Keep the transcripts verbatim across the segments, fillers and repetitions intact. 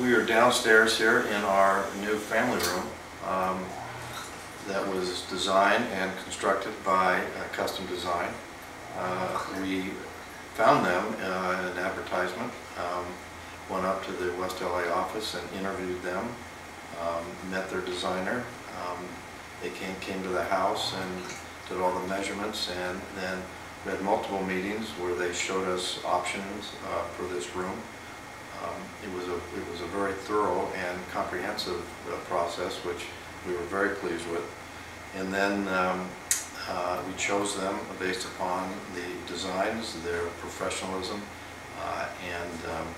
we are downstairs here in our new family room um, that was designed and constructed by uh, Custom Design. Uh, we found them uh, in an advertisement, um, went up to the West L A office and interviewed them, um, met their designer. Um, they came, came to the house and did all the measurements, and then we had multiple meetings where they showed us options uh, for this room. Um, it was a it was a very thorough and comprehensive uh, process, which we were very pleased with. And then um, uh, we chose them based upon the designs, their professionalism, uh, and um,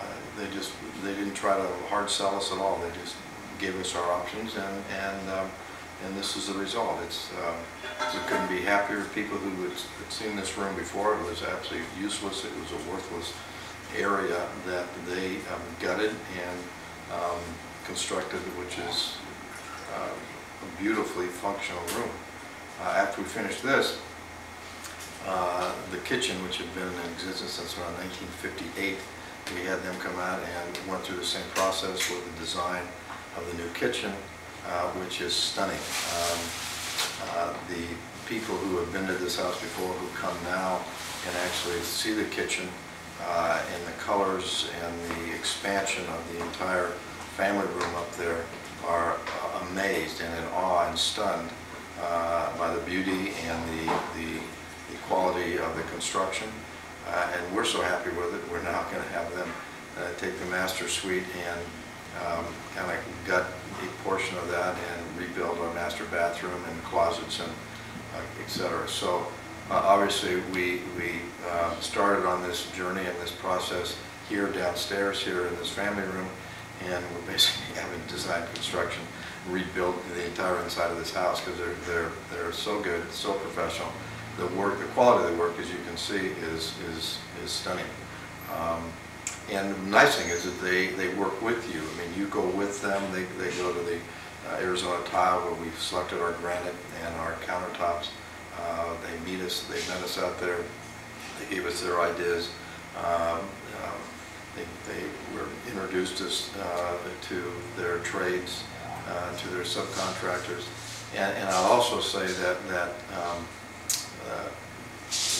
uh, they just they didn't try to hard sell us at all. They just gave us our options, and and um, and this is the result. It's um, we couldn't be happier. People who had seen this room before, it was absolutely useless. It was a worthless area that they um, gutted and um, constructed, which is uh, a beautifully functional room. Uh, after we finished this, uh, the kitchen, which had been in existence since around nineteen fifty-eight, we had them come out and went through the same process with the design of the new kitchen, uh, which is stunning. Um, uh, the people who have been to this house before, who come now and actually see the kitchen, Uh, and the colors and the expansion of the entire family room up there, are uh, amazed and in awe and stunned uh, by the beauty and the, the, the quality of the construction. Uh, and we're so happy with it, we're now going to have them uh, take the master suite and um, kind of gut a portion of that and rebuild our master bathroom and closets and uh, et cetera. So, Uh, obviously, we, we uh, started on this journey and this process here downstairs, here in this family room, and we're basically having design construction rebuild the entire inside of this house, because they're, they're, they're so good, so professional. The work, the quality of the work, as you can see, is, is, is stunning. Um, and the nice thing is that they, they work with you. I mean, you go with them. They, they go to the uh, Arizona Tile, where we've selected our granite and our countertops. Uh, they meet us, they met us out there, they gave us their ideas, um, um, they, they were introduced us uh, to their trades, uh, to their subcontractors. And, and I'll also say that, that um, uh,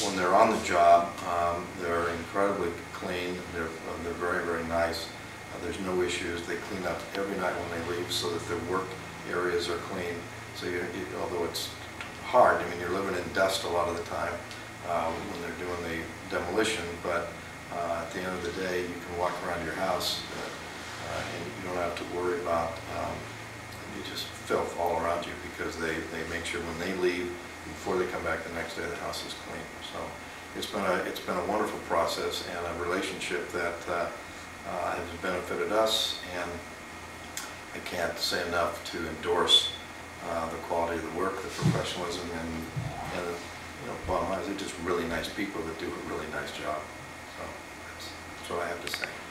when they're on the job, um, they're incredibly clean, they're, uh, they're very, very nice, uh, there's no issues. They clean up every night when they leave so that their work areas are clean. So you, you, although it's hard. I mean, you're living in dust a lot of the time uh, when they're doing the demolition, but uh, at the end of the day, you can walk around your house uh, uh, and you don't have to worry about um, you just filth all around you, because they, they make sure when they leave, before they come back the next day, the house is clean. So it's been a, it's been a wonderful process and a relationship that uh, uh, has benefited us, and I can't say enough to endorse Uh, the quality of the work, the professionalism, and, and the, you know, bottom line is they're just really nice people that do a really nice job. So that's, that's what I have to say.